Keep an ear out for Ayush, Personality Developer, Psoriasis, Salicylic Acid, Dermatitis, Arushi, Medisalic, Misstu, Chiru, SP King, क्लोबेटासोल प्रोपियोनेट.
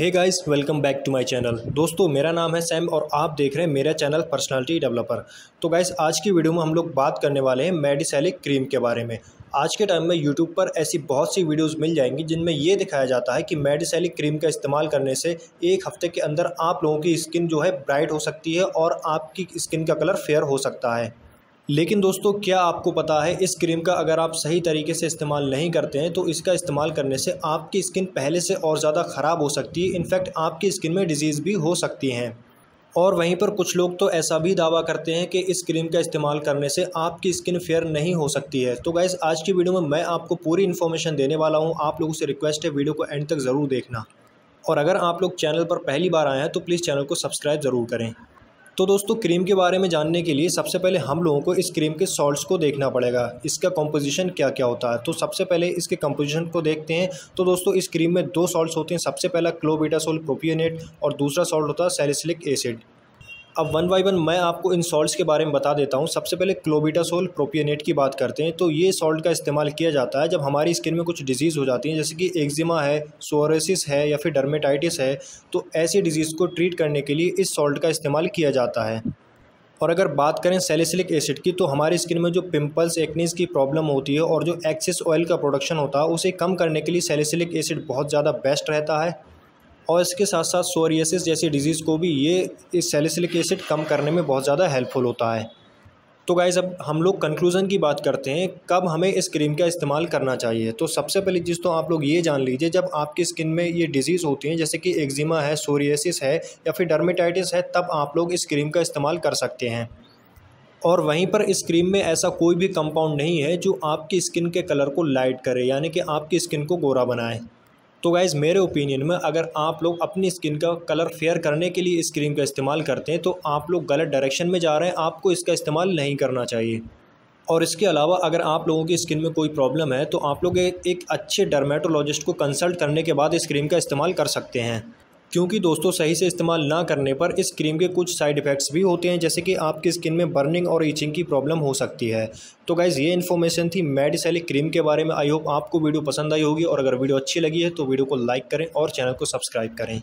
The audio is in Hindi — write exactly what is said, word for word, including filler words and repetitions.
Hey guys, welcome back to my channel. दोस्तों, मेरा नाम है सैम और आप देख रहे हैं मेरा चैनल पर्सनालिटी डेवलपर। तो गाइस, आज की वीडियो में हम लोग बात करने वाले हैं मेडिसैलिक क्रीम के बारे में। आज के टाइम में यूट्यूब पर ऐसी बहुत सी वीडियोस मिल जाएंगी जिनमें ये दिखाया जाता है कि मेडिसैलिक क्रीम का इस्तेमाल करने से एक हफ्ते के अंदर आप लोगों की स्किन जो है ब्राइट हो सकती है और आपकी स्किन का कलर फेयर हो सकता है। लेकिन दोस्तों, क्या आपको पता है इस क्रीम का अगर आप सही तरीके से इस्तेमाल नहीं करते हैं तो इसका इस्तेमाल करने से आपकी स्किन पहले से और ज़्यादा ख़राब हो सकती है। इनफैक्ट आपकी स्किन में डिजीज़ भी हो सकती हैं। और वहीं पर कुछ लोग तो ऐसा भी दावा करते हैं कि इस क्रीम का इस्तेमाल करने से आपकी स्किन फेयर नहीं हो सकती है। तो गाइस, आज की वीडियो में मैं आपको पूरी इन्फॉर्मेशन देने वाला हूँ। आप लोगों से रिक्वेस्ट है वीडियो को एंड तक ज़रूर देखना, और अगर आप लोग चैनल पर पहली बार आए हैं तो प्लीज़ चैनल को सब्सक्राइब ज़रूर करें। तो दोस्तों, क्रीम के बारे में जानने के लिए सबसे पहले हम लोगों को इस क्रीम के सॉल्ट्स को देखना पड़ेगा, इसका कंपोजिशन क्या क्या होता है। तो सबसे पहले इसके कंपोजिशन को देखते हैं। तो दोस्तों, इस क्रीम में दो सॉल्ट्स होते हैं। सबसे पहला क्लोबेटासोल प्रोपियोनेट और दूसरा सॉल्ट होता है सैलिसिलिक एसिड। अब वन बाई वन मैं आपको इन सॉल्ट्स के बारे में बता देता हूँ। सबसे पहले क्लोबेटासोल प्रोपियोनेट की बात करते हैं। तो ये सॉल्ट का इस्तेमाल किया जाता है जब हमारी स्किन में कुछ डिजीज़ हो जाती है, जैसे कि एक्जिमा है, सोरेसिस है या फिर डर्मेटाइटिस है। तो ऐसी डिजीज़ को ट्रीट करने के लिए इस सॉल्ट का इस्तेमाल किया जाता है। और अगर बात करें सैलिसिलिक एसिड की, तो हमारी स्किन में जो पिंपल्स, एक्नेस की प्रॉब्लम होती है और जो एक्सेस ऑयल का प्रोडक्शन होता है, उसे कम करने के लिए सैलिसिलिक एसिड बहुत ज़्यादा बेस्ट रहता है। और इसके साथ साथ सोरियासिस जैसी डिजीज़ को भी ये इस सैलिसिलिक एसिड कम करने में बहुत ज़्यादा हेल्पफुल होता है। तो गाइज़, अब हम लोग कंक्लूज़न की बात करते हैं, कब हमें इस क्रीम का इस्तेमाल करना चाहिए। तो सबसे पहली चीज़ तो आप लोग ये जान लीजिए, जब आपकी स्किन में ये डिजीज़ होती है जैसे कि एक्जिमा है, सोरियासिस है या फिर डर्मेटाइटिस है, तब आप लोग इस क्रीम का इस्तेमाल कर सकते हैं। और वहीं पर इस क्रीम में ऐसा कोई भी कंपाउंड नहीं है जो आपकी स्किन के कलर को लाइट करे, यानी कि आपकी स्किन को गोरा बनाए। तो गाइज़, मेरे ओपिनियन में अगर आप लोग अपनी स्किन का कलर फेयर करने के लिए इस क्रीम का इस्तेमाल करते हैं तो आप लोग गलत डायरेक्शन में जा रहे हैं। आपको इसका इस्तेमाल नहीं करना चाहिए। और इसके अलावा अगर आप लोगों की स्किन में कोई प्रॉब्लम है तो आप लोग एक अच्छे डर्मेटोलॉजिस्ट को कंसल्ट करने के बाद इस क्रीम का इस्तेमाल कर सकते हैं, क्योंकि दोस्तों सही से इस्तेमाल ना करने पर इस क्रीम के कुछ साइड इफ़ेक्ट्स भी होते हैं, जैसे कि आपकी स्किन में बर्निंग और ईचिंग की प्रॉब्लम हो सकती है। तो गाइज़, ये इन्फॉर्मेशन थी मेडिसैलिक क्रीम के बारे में। आई होप आपको वीडियो पसंद आई होगी, और अगर वीडियो अच्छी लगी है तो वीडियो को लाइक करें और चैनल को सब्सक्राइब करें।